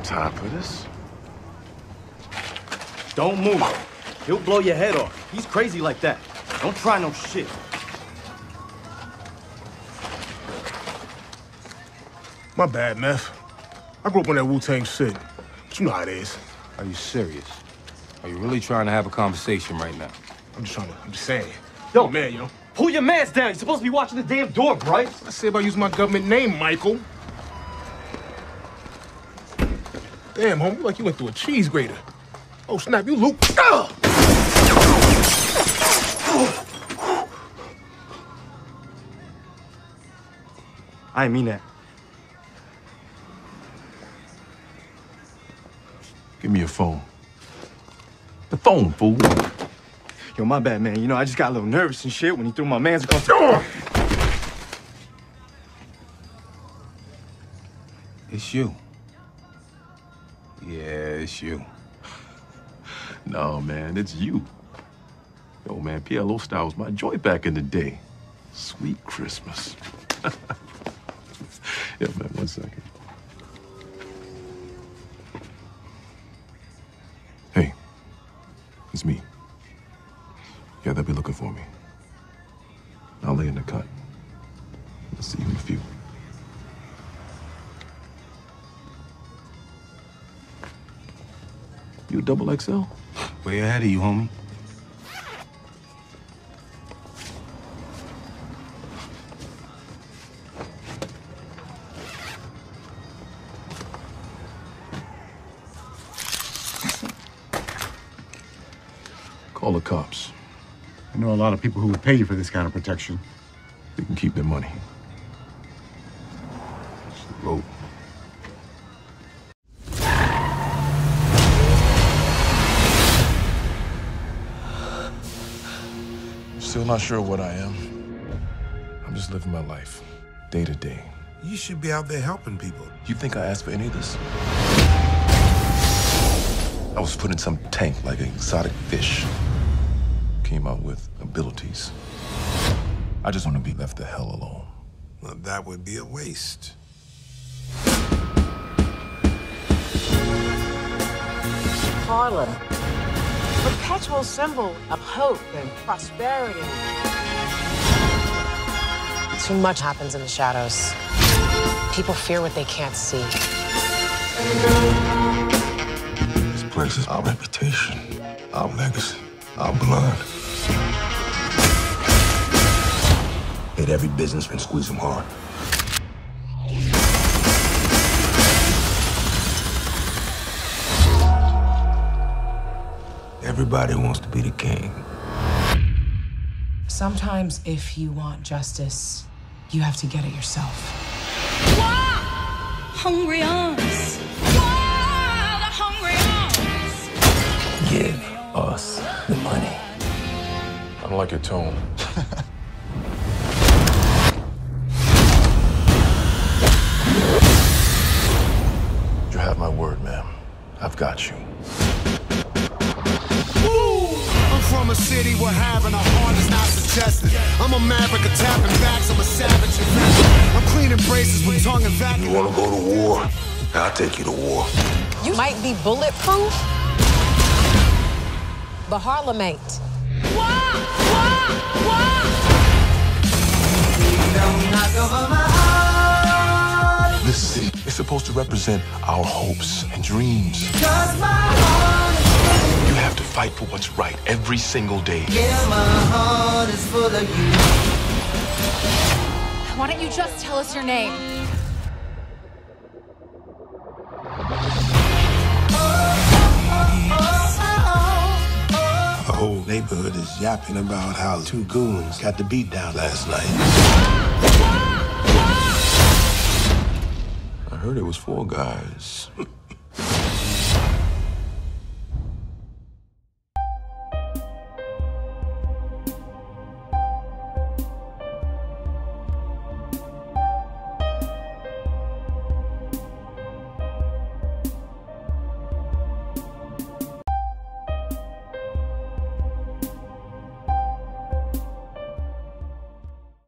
on top of this. Don't move. He'll blow your head off. He's crazy like that. Don't try no shit. My bad, Meth. I grew up on that Wu-Tang shit. But you know how it is. Are you serious? Are you really trying to have a conversation right now? I'm just saying. Yo, man, yo. Pull your mask down. You're supposed to be watching the damn door, Bryce. I say about using my government name, Michael. Damn, homie, like you went through a cheese grater. Oh, snap, you loop. I mean that. Give me your phone. The phone, fool. Yo, my bad, man. You know, I just got a little nervous and shit when he threw my man's across the door. It's you. Yeah, it's you. No, man, it's you. Yo, man, PLO style was my joint back in the day. Sweet Christmas. Yeah, man, 1 second. Hey, it's me. Yeah, they'll be looking for me. I'll lay in the cut. I'll see you in a few. You double XL? Way ahead of you, homie. Call the cops. I know a lot of people who would pay you for this kind of protection. They can keep their money. It's the road. Still not sure what I am. I'm just living my life, day to day. You should be out there helping people. You think I asked for any of this? I was put in some tank like an exotic fish. Came out with abilities. I just want to be left the hell alone. Well, that would be a waste. Harlem. Perpetual symbol of hope and prosperity. Too much happens in the shadows. People fear what they can't see. This place is our reputation, our legacy, our blood. Hit every businessman, squeeze them hard. Everybody wants to be the king. Sometimes if you want justice, you have to get it yourself. Wow! Hungry arms. Wow! The hungry arms. Give us the money. I don't like your tone. You have my word, ma'am. I've got you. From a city where having a heart is not suggested. I'm a maverick attacking backs, I'm a savage. I'm cleaning braces with tongue and vacuum. You wanna go to war? I'll take you to war. You might be bulletproof, but Harlem ain't. Wah, wah, wah. This city is supposed to represent our hopes and dreams. To fight for what's right every single day. Yeah, my heart is full of you. Why don't you just tell us your name? The whole neighborhood is yapping about how two goons got the beat down last night. I heard it was 4 guys.